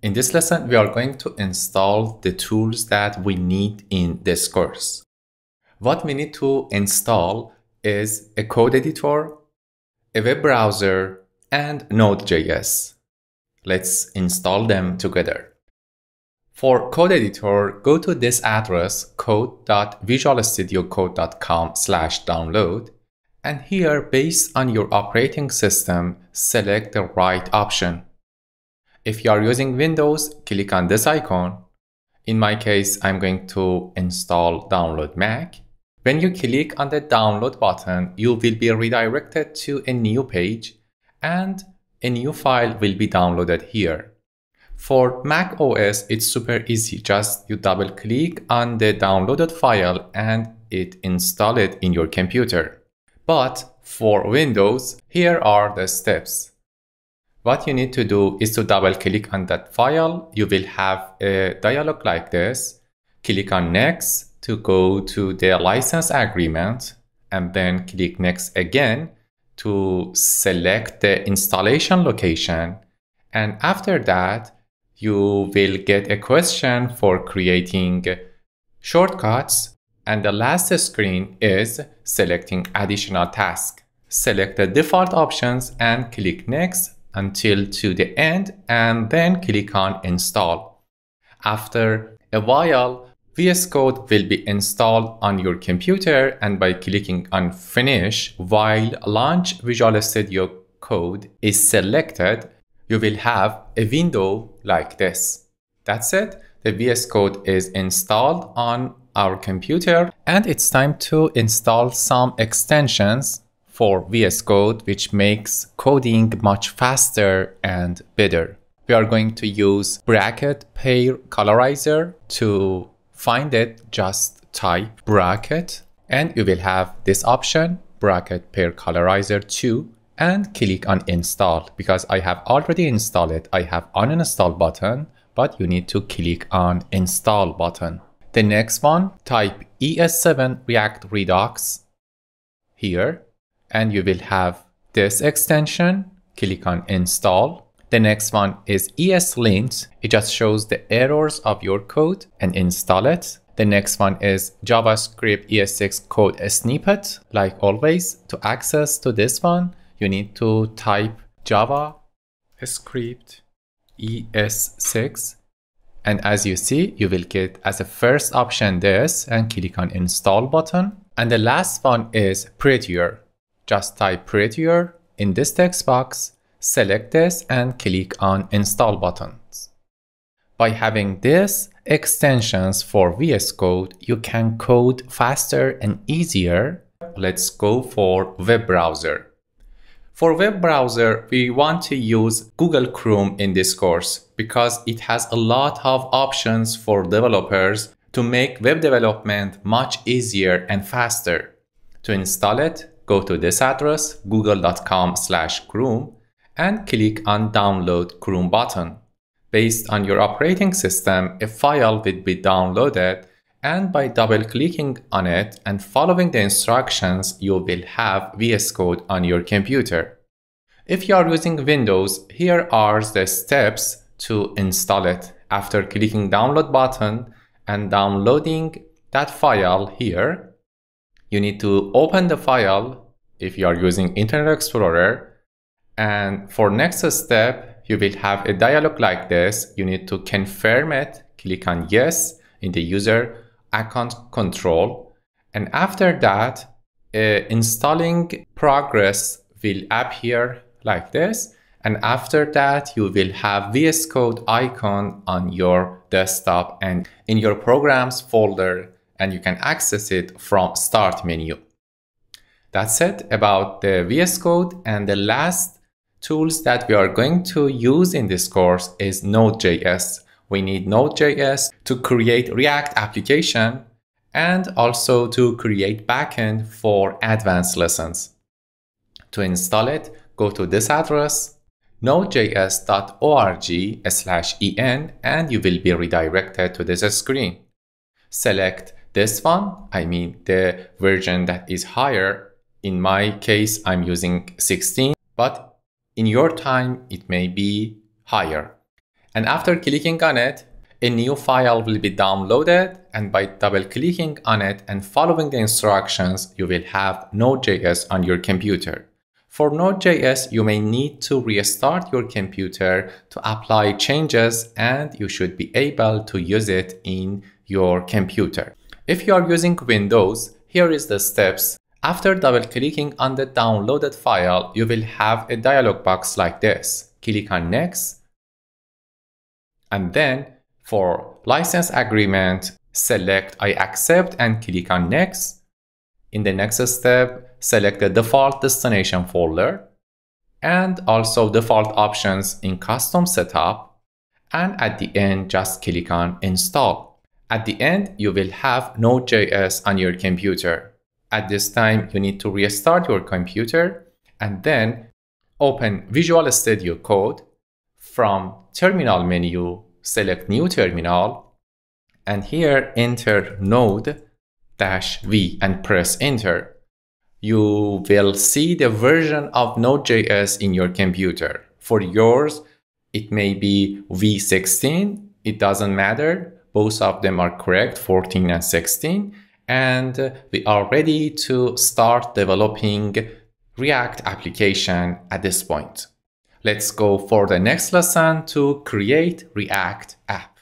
In this lesson, we are going to install the tools that we need in this course. What we need to install is a code editor, a web browser, and Node.js. Let's install them together. For code editor, go to this address code.visualstudiocode.com/download, and here, based on your operating system, select the right option. If you are using Windows, click on this icon. In my case, I'm going to install Download Mac. When you click on the download button, you will be redirected to a new page and a new file will be downloaded here. For Mac OS, it's super easy. Just you double click on the downloaded file and it installs it in your computer. But for Windows, here are the steps. What you need to do is to double click on that file. You will have a dialog like this. Click on Next to go to the license agreement and then click Next again to select the installation location. And after that, you will get a question for creating shortcuts. And the last screen is selecting additional tasks. Select the default options and click Next until to the end and then click on Install. After a while, VS Code will be installed on your computer, and by clicking on Finish while Launch Visual Studio Code is selected, you will have a window like this. That's it. The VS Code is installed on our computer, and it's time to install some extensions for VS Code which makes coding much faster and better. We are going to use bracket pair colorizer. To find it, just type bracket and you will have this option, bracket pair colorizer 2, and click on install. Because I have already installed it, I have uninstall button, but you need to click on install button. The next one, type ES7 React Redux here, and you will have this extension. Click on install. The next one is ESLint. It just shows the errors of your code and install it. The next one is JavaScript ES6 code snippet. Like always, to access to this one, you need to type JavaScript ES6. And as you see, you will get as a first option this and click on install button. And the last one is Prettier. Just type Prettier in this text box, select this and click on install buttons. By having these extensions for VS Code, you can code faster and easier. Let's go for web browser. For web browser, we want to use Google Chrome in this course because it has a lot of options for developers to make web development much easier and faster. To install it, go to this address, google.com/Chrome, and click on Download Chrome button. Based on your operating system, a file will be downloaded, and by double-clicking on it and following the instructions, you will have VS Code on your computer. If you are using Windows, here are the steps to install it. After clicking Download button and downloading that file here, you need to open the file if you are using Internet Explorer. And for next step, you will have a dialog like this. You need to confirm it. Click on Yes in the user account control. And after that, installing progress will appear like this. And after that, you will have VS Code icon on your desktop and in your programs folder, and you can access it from Start menu. That's it about the VS Code, and the last tools that we are going to use in this course is Node.js. We need Node.js to create React application and also to create backend for advanced lessons. To install it, go to this address, nodejs.org/en, and you will be redirected to this screen. Select this one, I mean the version that is higher. In my case, I'm using 16, but in your time, it may be higher. And after clicking on it, a new file will be downloaded, and by double-clicking on it and following the instructions, you will have Node.js on your computer. For Node.js, you may need to restart your computer to apply changes, and you should be able to use it in your computer. If you are using Windows, here is the steps. After double-clicking on the downloaded file, you will have a dialog box like this. Click on Next, and then for license agreement, select I accept and click on Next. In the next step, select the default destination folder and also default options in custom setup. And at the end, just click on Install. At the end, you will have Node.js on your computer. At this time, you need to restart your computer and then open Visual Studio Code. From Terminal menu, select New Terminal, and here enter Node-V and press Enter. You will see the version of Node.js in your computer. For yours, it may be V16, it doesn't matter. Both of them are correct, 14 and 16. And we are ready to start developing React application at this point. Let's go for the next lesson to create React app.